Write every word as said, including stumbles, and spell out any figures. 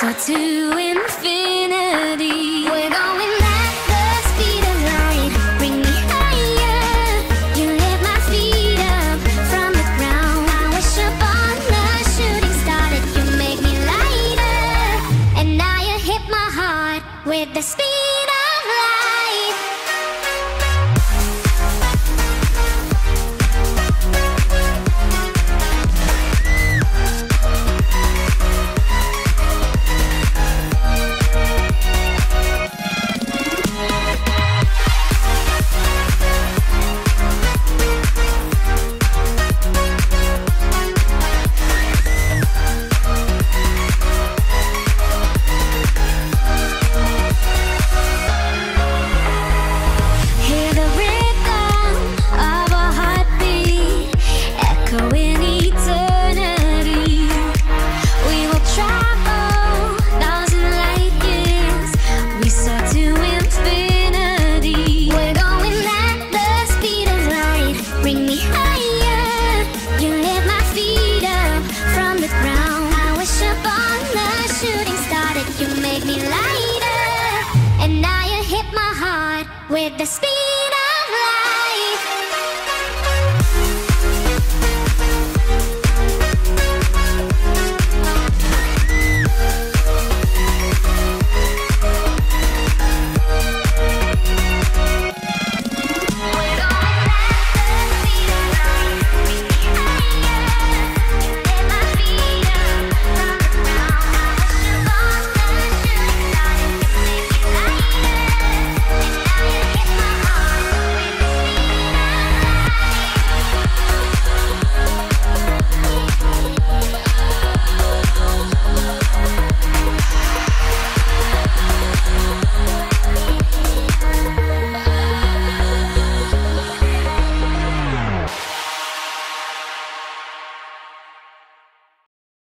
So to infinity, we're going at the speed of light. Bring me higher, you lift my feet up from the ground. I wish upon the shooting star that you make me lighter, and now you hit my heart with the speed. With the speed of light.